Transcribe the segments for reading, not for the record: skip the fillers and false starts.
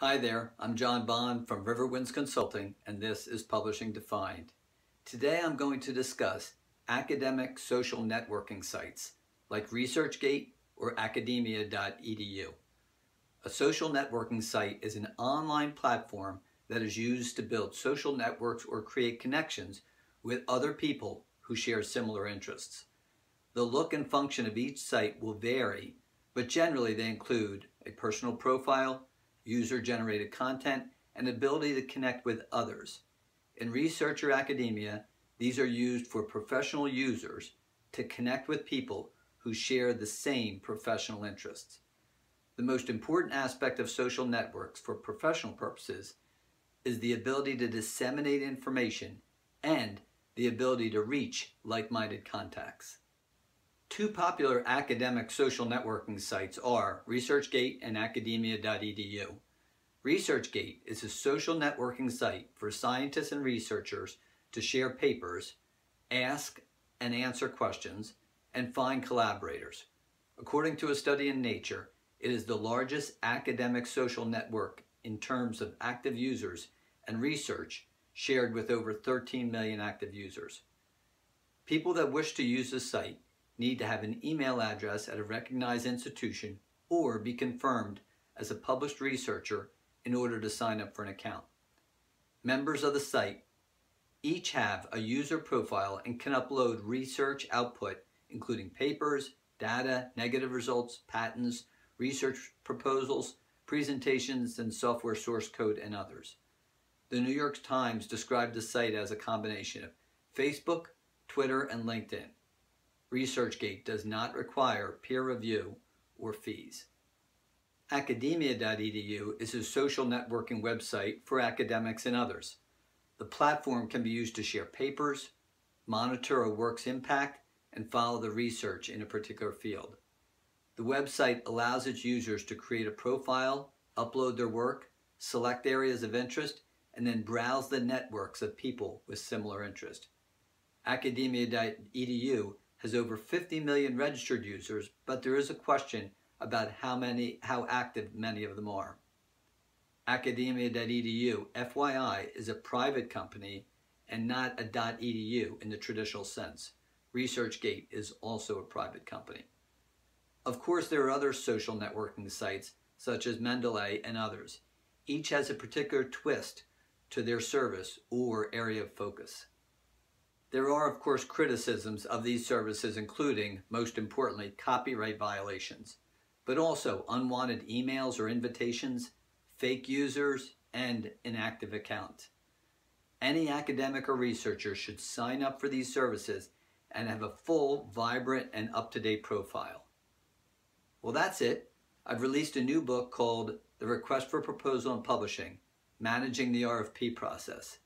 Hi there, I'm John Bond from Riverwinds Consulting, and this is Publishing Defined. Today I'm going to discuss academic social networking sites like ResearchGate or Academia.edu. A social networking site is an online platform that is used to build social networks or create connections with other people who share similar interests. The look and function of each site will vary, but generally they include a personal profile, user-generated content, and ability to connect with others. In research or academia, these are used for professional users to connect with people who share the same professional interests. The most important aspect of social networks for professional purposes is the ability to disseminate information and the ability to reach like-minded contacts. Two popular academic social networking sites are ResearchGate and Academia.edu. ResearchGate is a social networking site for scientists and researchers to share papers, ask and answer questions, and find collaborators. According to a study in Nature, it is the largest academic social network in terms of active users and research shared with over 13 million active users. People that wish to use the site need to have an email address at a recognized institution or be confirmed as a published researcher in order to sign up for an account. Members of the site each have a user profile and can upload research output, including papers, data, negative results, patents, research proposals, presentations, and software source code, and others. The New York Times described the site as a combination of Facebook, Twitter, and LinkedIn. ResearchGate does not require peer review or fees. Academia.edu is a social networking website for academics and others. The platform can be used to share papers, monitor a work's impact, and follow the research in a particular field. The website allows its users to create a profile, upload their work, select areas of interest, and then browse the networks of people with similar interest. Academia.edu has over 50 million registered users, but there is a question about how active many of them are. Academia.edu, FYI, is a private company and not a .edu in the traditional sense. ResearchGate is also a private company. Of course, there are other social networking sites, such as Mendeley and others. Each has a particular twist to their service or area of focus. There are, of course, criticisms of these services, including, most importantly, copyright violations, but also unwanted emails or invitations, fake users, and inactive accounts. Any academic or researcher should sign up for these services and have a full, vibrant, and up-to-date profile. Well, that's it. I've released a new book called The Request for Proposal in Publishing: Managing the RFP Process.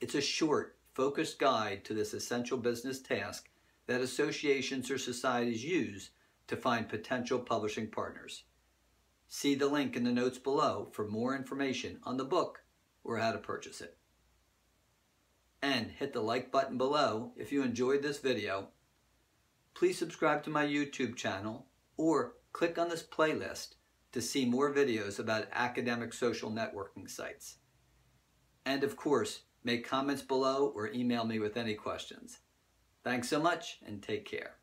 It's a short, focused guide to this essential business task that associations or societies use to find potential publishing partners. See the link in the notes below for more information on the book or how to purchase it. And hit the like button below if you enjoyed this video. Please subscribe to my YouTube channel or click on this playlist to see more videos about academic social networking sites. And of course, make comments below or email me with any questions. Thanks so much and take care.